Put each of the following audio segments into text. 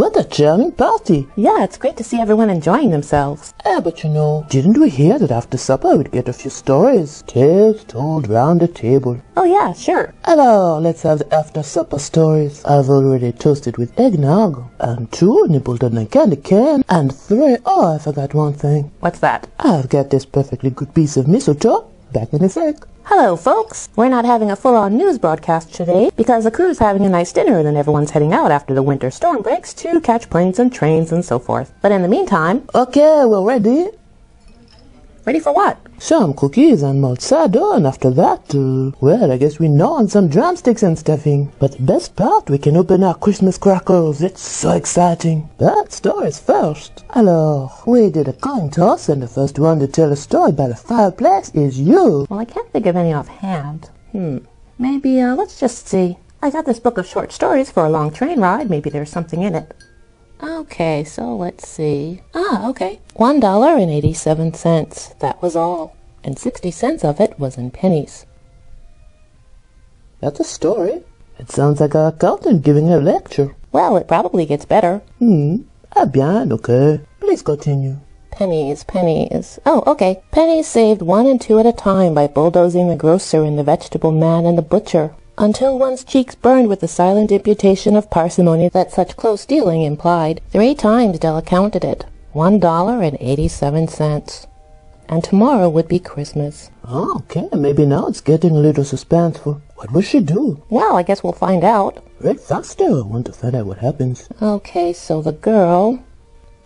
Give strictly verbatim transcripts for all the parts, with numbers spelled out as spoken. What a charming party! Yeah, it's great to see everyone enjoying themselves. Ah, but you know, didn't we hear that after supper we'd get a few stories? Tales told round the table. Oh yeah, sure. Alors, let's have the after-supper stories. I've already toasted with eggnog, and two nibbled on a candy can, and three, oh, I forgot one thing. What's that? I've got this perfectly good piece of mistletoe. Back in a sec. Hello, folks. We're not having a full-on news broadcast today because the crew's having a nice dinner and everyone's heading out after the winter storm breaks to catch planes and trains and so forth. But in the meantime... Okay, we're ready. Ready for what? Some cookies and malt sourdough, and after that, uh, well, I guess we gnaw on some drumsticks and stuffing. But the best part, we can open our Christmas crackers. It's so exciting. But stories first. Alors, we did a coin toss, and the first one to tell a story by the fireplace is you. Well, I can't think of any offhand. Hmm. Maybe, uh, let's just see. I got this book of short stories for a long train ride. Maybe there's something in it. Okay, so let's see. Ah, okay. One dollar and eighty-seven cents. That was all. And sixty cents of it was in pennies. That's a story. It sounds like our accountant giving a lecture. Well, it probably gets better. Hmm. Ah bien, okay. Please continue. Pennies, pennies. Oh, okay. Pennies saved one and two at a time by bulldozing the grocer and the vegetable man and the butcher, until one's cheeks burned with the silent imputation of parsimony that such close dealing implied. Three times Della counted it. One dollar and eighty-seven cents. And tomorrow would be Christmas. Oh, okay, maybe now it's getting a little suspenseful. What will she do? Well, I guess we'll find out. Read faster, I want to find out what happens. Okay, so the girl...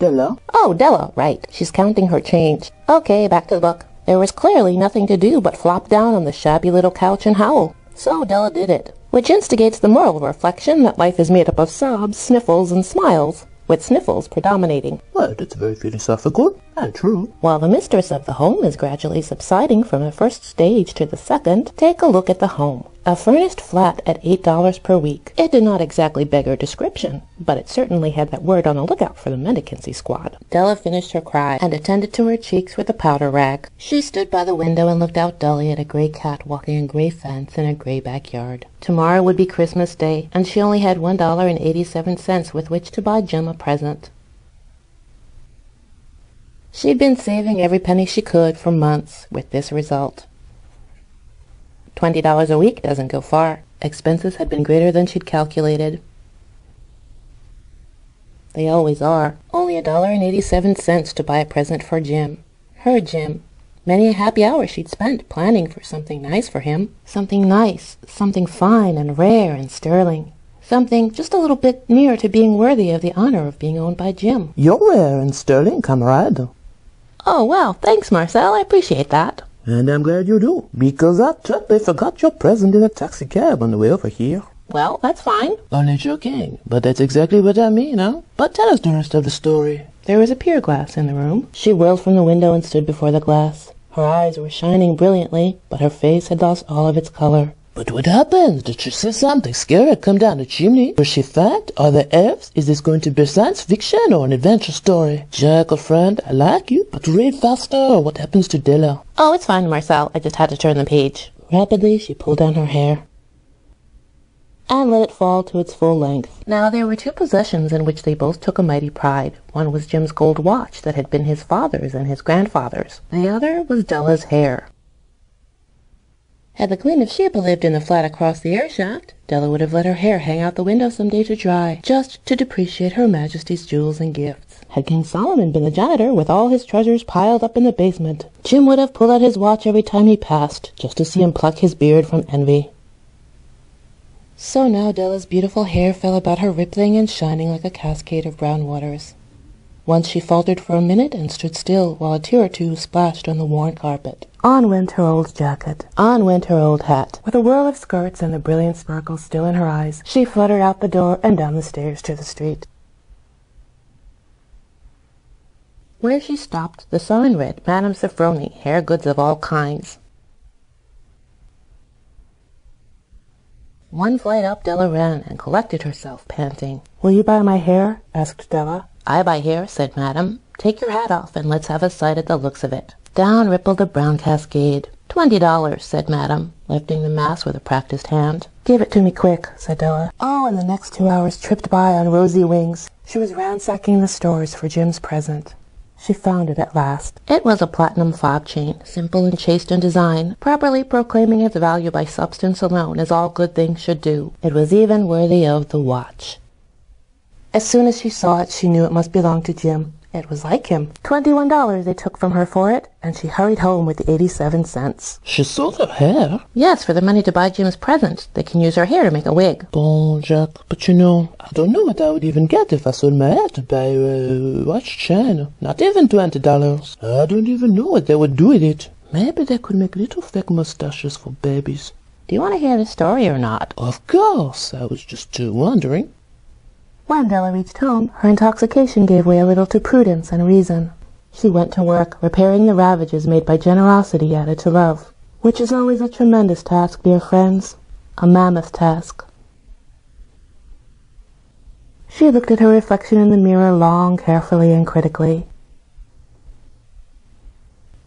Della? Oh, Della, right. She's counting her change. Okay, back to the book. There was clearly nothing to do but flop down on the shabby little couch and howl. So Della did it, which instigates the moral reflection that life is made up of sobs, sniffles, and smiles, with sniffles predominating. Well, that's very philosophical and true. While the mistress of the home is gradually subsiding from the first stage to the second, take a look at the home. A furnished flat at eight dollars per week. It did not exactly beggar description, but it certainly had that word on the lookout for the mendicancy squad. Della finished her cry and attended to her cheeks with a powder rag. She stood by the window and looked out dully at a gray cat walking a gray fence in a gray backyard. Tomorrow would be Christmas Day, and she only had one dollar and eighty-seven cents with which to buy Jim a present. She'd been saving every penny she could for months, with this result. Twenty dollars a week doesn't go far. Expenses had been greater than she'd calculated. They always are. Only a dollar and eighty-seven cents to buy a present for Jim. Her Jim. Many a happy hour she'd spent planning for something nice for him. Something nice, something fine and rare and sterling. Something just a little bit near to being worthy of the honor of being owned by Jim. You're rare and sterling, comrade. Oh, well, thanks, Marcel. I appreciate that. And I'm glad you do, because I totally forgot your present in a taxi cab on the way over here. Well, that's fine. Only joking, but that's exactly what I mean, huh? But tell us the rest of the story. There was a pier glass in the room. She whirled from the window and stood before the glass. Her eyes were shining brilliantly, but her face had lost all of its color. But what happened? Did she see something scary come down the chimney? Was she fat? Are there elves? Is this going to be science fiction or an adventure story? Jack, old friend, I like you, but read faster. What happens to Della? Oh, it's fine, Marcel. I just had to turn the page. Rapidly, she pulled down her hair and let it fall to its full length. Now, there were two possessions in which they both took a mighty pride. One was Jim's gold watch that had been his father's and his grandfather's. The other was Della's hair. Had the Queen of Sheba lived in the flat across the air shaft, Della would have let her hair hang out the window some day to dry, just to depreciate Her Majesty's jewels and gifts. Had King Solomon been the janitor with all his treasures piled up in the basement, Jim would have pulled out his watch every time he passed, just to see him pluck his beard from envy. So now Della's beautiful hair fell about her, rippling and shining like a cascade of brown waters. Once she faltered for a minute and stood still while a tear or two splashed on the worn carpet. On went her old jacket. On went her old hat. With a whirl of skirts and the brilliant sparkle still in her eyes, she fluttered out the door and down the stairs to the street. Where she stopped, the sign read, Madame Sofronie, hair goods of all kinds. One flight up, Della ran and collected herself, panting. Will you buy my hair? Asked Della. I buy hair, said Madame. Take your hat off, and let's have a sight at the looks of it. Down rippled the brown cascade. Twenty dollars, said Madame, lifting the mass with a practiced hand. Give it to me quick, said Della. Oh, and the next two hours tripped by on rosy wings. She was ransacking the stores for Jim's present. She found it at last. It was a platinum fob chain, simple and chaste in design, properly proclaiming its value by substance alone, as all good things should do. It was even worthy of the watch. As soon as she saw it, she knew it must belong to Jim. It was like him. Twenty-one dollars they took from her for it, and she hurried home with the eighty-seven cents. She sold her hair? Yes, for the money to buy Jim's present. They can use her hair to make a wig. Bon, Jacques, but you know, I don't know what I would even get if I sold my hair to buy a uh, watch chain. Not even twenty dollars. I don't even know what they would do with it. Maybe they could make little fake mustaches for babies. Do you want to hear the story or not? Of course, I was just uh, wondering. When Della reached home, her intoxication gave way a little to prudence and reason. She went to work, repairing the ravages made by generosity added to love, which is always a tremendous task, dear friends, a mammoth task. She looked at her reflection in the mirror long, carefully, and critically.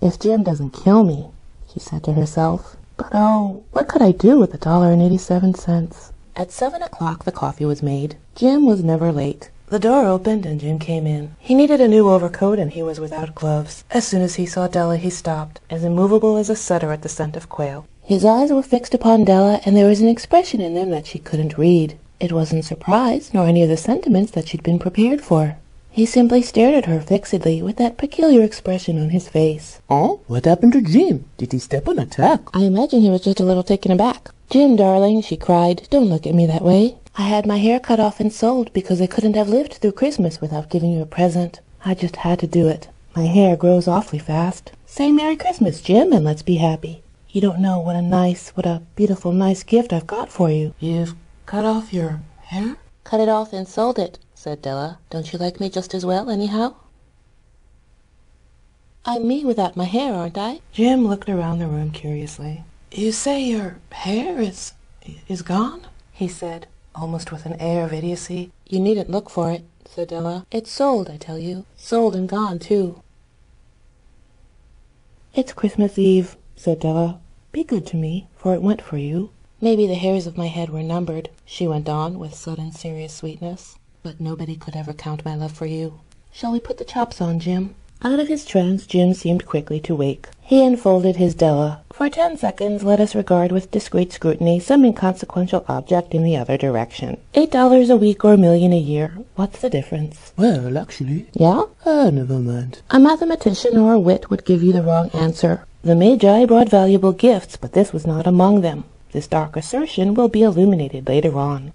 If Jim doesn't kill me, she said to herself, but oh, what could I do with a dollar and eighty-seven cents? At seven o'clock the coffee was made. Jim was never late. The door opened and Jim came in. He needed a new overcoat and he was without gloves. As soon as he saw Della he stopped, as immovable as a setter at the scent of quail. His eyes were fixed upon Della and there was an expression in them that she couldn't read. It wasn't surprise nor any of the sentiments that she'd been prepared for. He simply stared at her fixedly with that peculiar expression on his face. Oh, what happened to Jim? Did he step on a tack? I imagine he was just a little taken aback. Jim, darling, she cried, don't look at me that way. I had my hair cut off and sold because I couldn't have lived through Christmas without giving you a present. I just had to do it. My hair grows awfully fast. Say Merry Christmas, Jim, and let's be happy. You don't know what a nice, what a beautiful, nice gift I've got for you. You've cut off your hair? Cut it off and sold it, said Della. Don't you like me just as well, anyhow? I'm me without my hair, aren't I? Jim looked around the room curiously. You say your hair is, is gone? He said, almost with an air of idiocy. You needn't look for it, said Della. It's sold, I tell you. Sold and gone, too. It's Christmas Eve, said Della. Be good to me, for it went for you. Maybe the hairs of my head were numbered, she went on with sudden serious sweetness, but nobody could ever count my love for you. Shall we put the chops on, Jim? Out of his trance, Jim seemed quickly to wake. He enfolded his Della. For ten seconds, let us regard with discreet scrutiny some inconsequential object in the other direction. Eight dollars a week or a million a year. What's the difference? Well, actually... Yeah? Oh, never mind. A mathematician or a wit would give you the wrong answer. The Magi brought valuable gifts, but this was not among them. This dark assertion will be illuminated later on.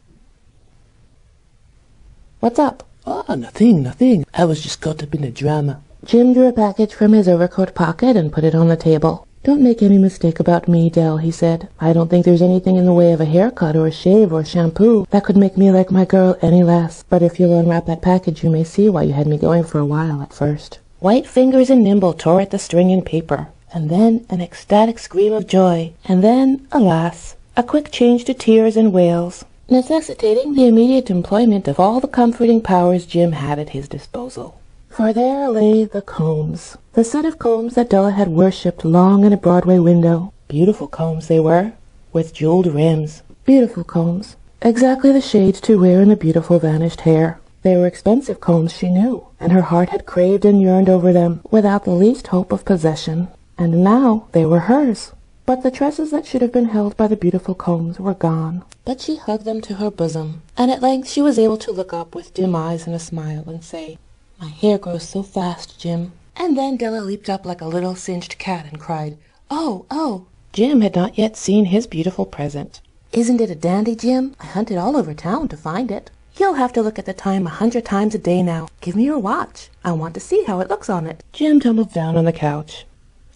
What's up? Oh, nothing, nothing. I was just caught up in the drama. Jim drew a package from his overcoat pocket and put it on the table. Don't make any mistake about me, Dell, he said. I don't think there's anything in the way of a haircut or a shave or a shampoo that could make me like my girl any less. But if you'll unwrap that package, you may see why you had me going for a while at first. White fingers and nimble tore at the string and paper, and then an ecstatic scream of joy, and then, alas, a quick change to tears and wails, necessitating the immediate employment of all the comforting powers Jim had at his disposal. For there lay the combs, the set of combs that Della had worshipped long in a Broadway window. Beautiful combs they were, with jeweled rims. Beautiful combs, exactly the shade to wear in the beautiful vanished hair. They were expensive combs, she knew, and her heart had craved and yearned over them without the least hope of possession. And now they were hers. But the tresses that should have been held by the beautiful combs were gone. But she hugged them to her bosom, and at length she was able to look up with dim eyes and a smile and say, My hair grows so fast, Jim. And then Della leaped up like a little singed cat and cried, Oh, oh! Jim had not yet seen his beautiful present. Isn't it a dandy, Jim? I hunted all over town to find it. You'll have to look at the time a hundred times a day now. Give me your watch. I want to see how it looks on it. Jim tumbled down on the couch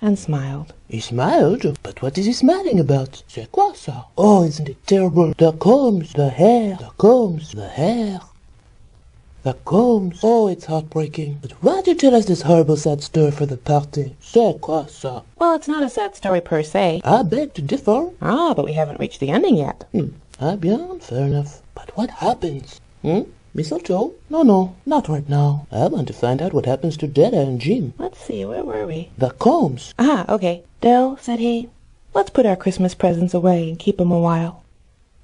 and smiled. He smiled? But what is he smiling about? C'est quoi ça? Oh, isn't it terrible? The combs, the hair, the combs, the hair. The combs. Oh, it's heartbreaking. But why do you tell us this horrible sad story for the party? C'est quoi ça? Well, it's not a sad story per se. I beg to differ. Ah, but we haven't reached the ending yet. Hmm. Ah, bien, fair enough. But what happens? Hmm? Mistletoe? No, no, not right now. I want to find out what happens to Della and Jim. Let's see, where were we? The combs. Ah, okay. Dell, said he, Let's put our Christmas presents away and keep 'em a while.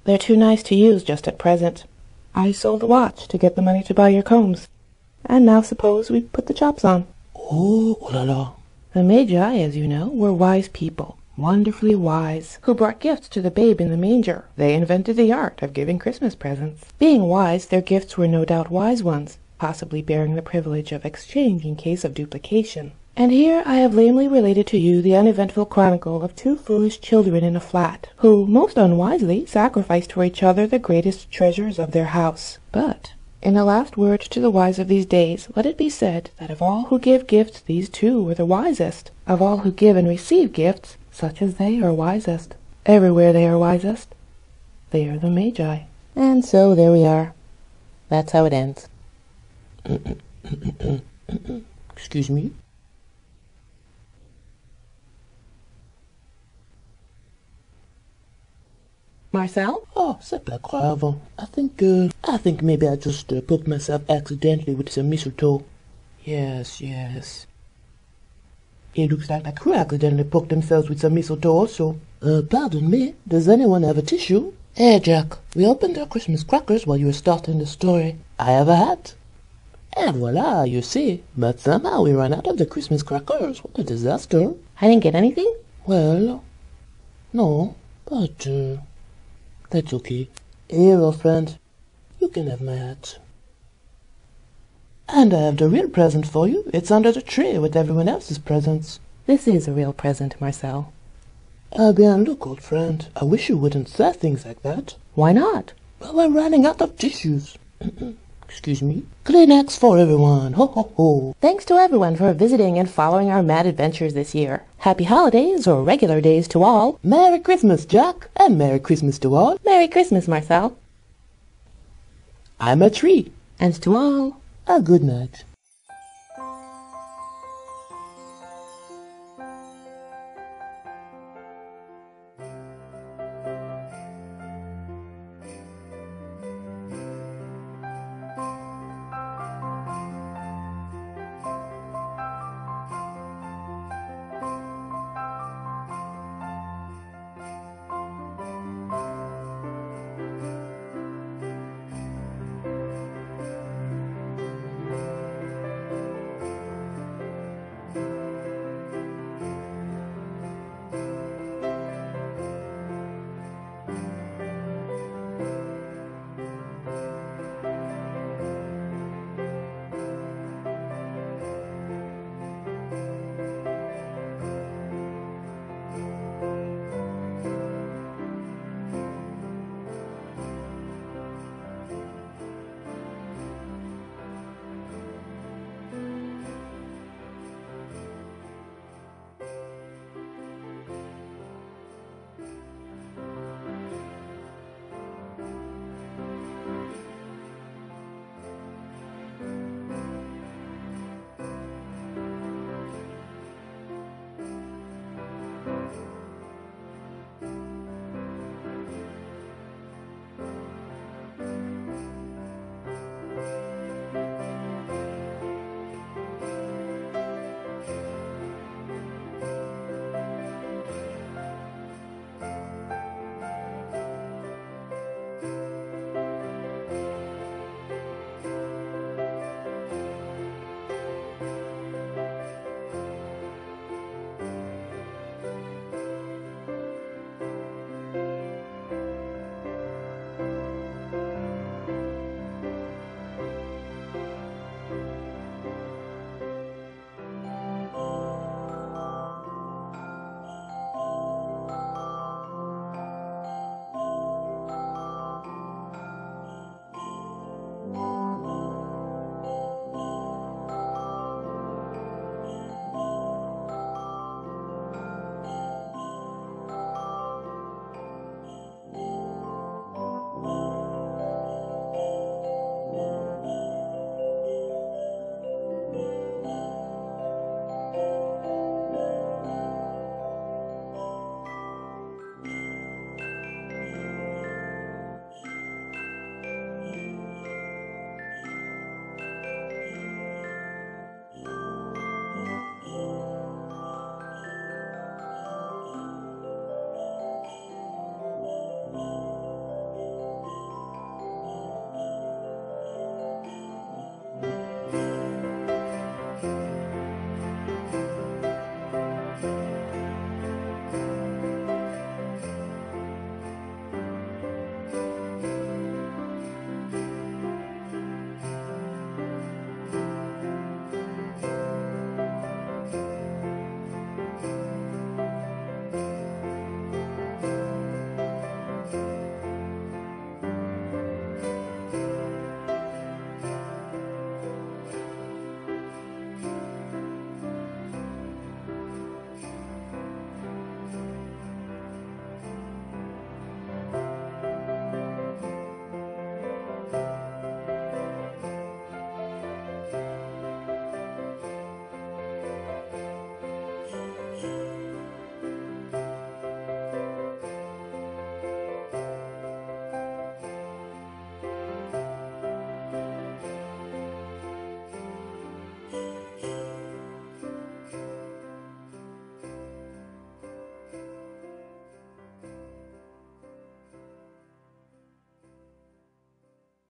They're too nice to use just at present. I sold a watch to get the money to buy your combs. And now suppose we put the chops on. Oh, oh la la. The Magi, as you know, were wise people, wonderfully wise, who brought gifts to the babe in the manger. They invented the art of giving Christmas presents. Being wise, their gifts were no doubt wise ones, possibly bearing the privilege of exchange in case of duplication. And here I have lamely related to you the uneventful chronicle of two foolish children in a flat, who, most unwisely, sacrificed for each other the greatest treasures of their house. But, in a last word to the wise of these days, let it be said that of all who give gifts these two were the wisest, of all who give and receive gifts, such as they are wisest. Everywhere they are wisest. They are the Magi. And so there we are. That's how it ends. Excuse me? Marcel? Oh, c'est pas grave. I think, uh, I think maybe I just uh, poked myself accidentally with some mistletoe. Yes, yes. It looks like the crew accidentally poked themselves with some mistletoe also. Uh, pardon me, does anyone have a tissue? Hey, Jack, we opened our Christmas crackers while you were starting the story. I have a hat. And voila, you see. But somehow we ran out of the Christmas crackers. What a disaster. I didn't get anything? Well, no, but, uh... that's okay. Here, old friend, you can have my hat. And I have the real present for you. It's under the tree with everyone else's presents. This is a real present, Marcel. Ah, uh, bien, look, old friend. I wish you wouldn't say things like that. Why not? Well, we're running out of tissues. Excuse me. Kleenex for everyone. Ho, ho, ho. Thanks to everyone for visiting and following our mad adventures this year. Happy holidays or regular days to all. Merry Christmas, Jack. And Merry Christmas to all. Merry Christmas, Marcel. I'm a tree. And to all, a good night.